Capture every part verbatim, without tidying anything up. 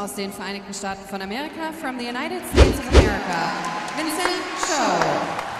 aus den Vereinigten Staaten von Amerika, from the United States of America, Vincent Zhou.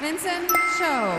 Vincent Zhou.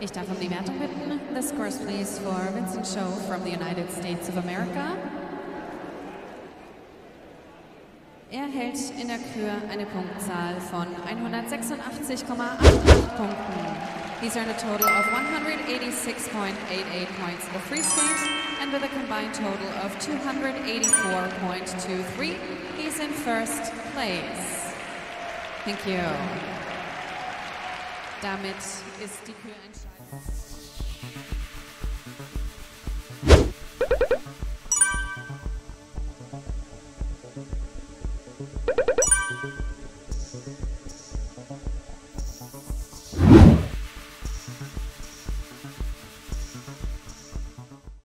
Ich darf um die Wertung bitten. This course, please, for Vincent Zhou from the United States of America. Er hält in der Kür eine Punktzahl von hundertsechsundachtzig Komma acht acht Punkten. These earned a total of one hundred eighty-six point eight eight points for free skate, and with a combined total of two hundred eighty-four point two three, he's in first place. Thank you. Damit ist die Kür entscheidend.